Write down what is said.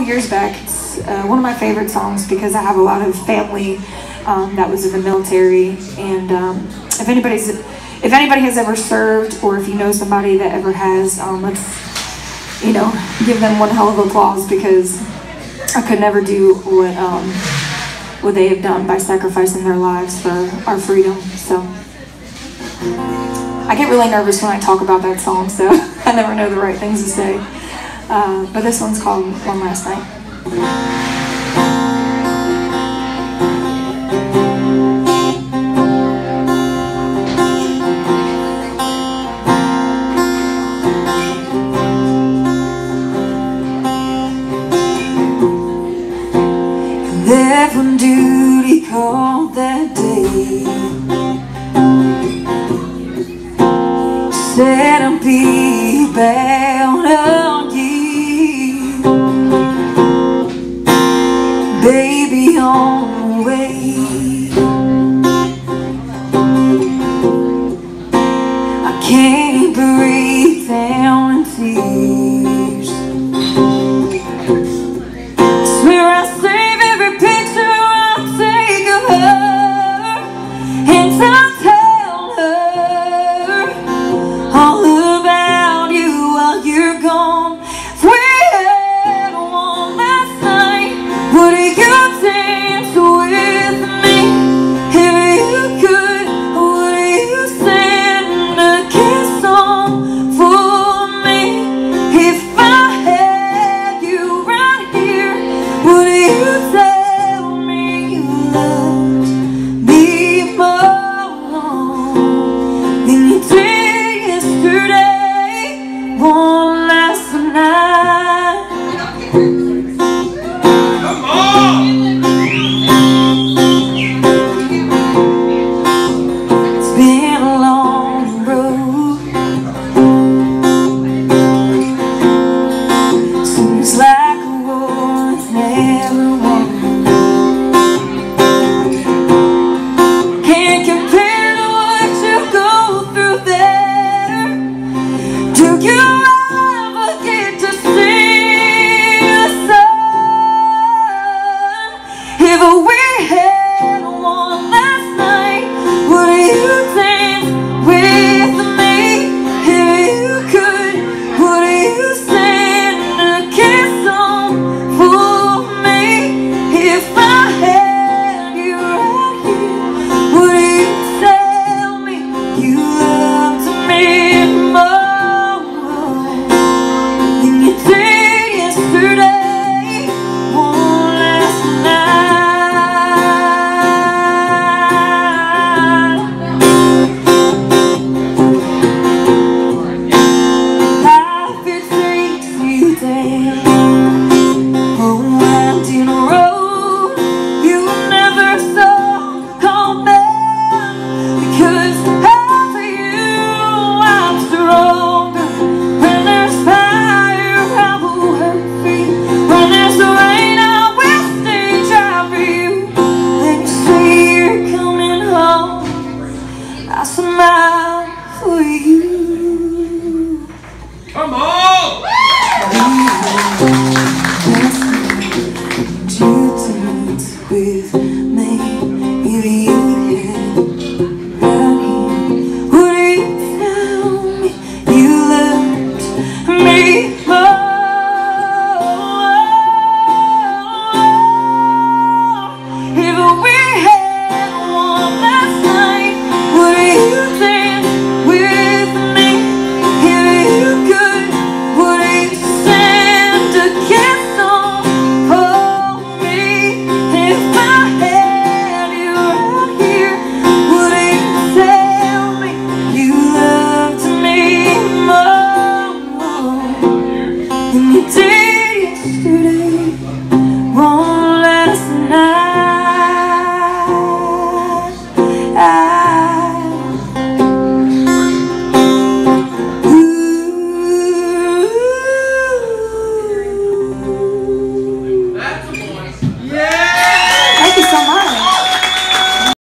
Years back, it's one of my favorite songs because I have a lot of family that was in the military, and if anybody has ever served, or if you know somebody that ever has, let's give them one hell of applause, because I could never do what they have done by sacrificing their lives for our freedom. So I get really nervous when I talk about that song, so I never know the right things to say. But this one's called One Last Night. Left on duty call that day, said I'll be bound up.